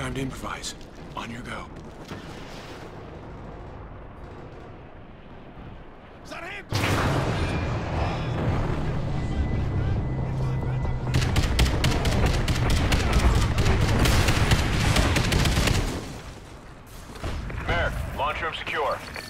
time to improvise. On your go. Is that him? Merrick, launch room secure.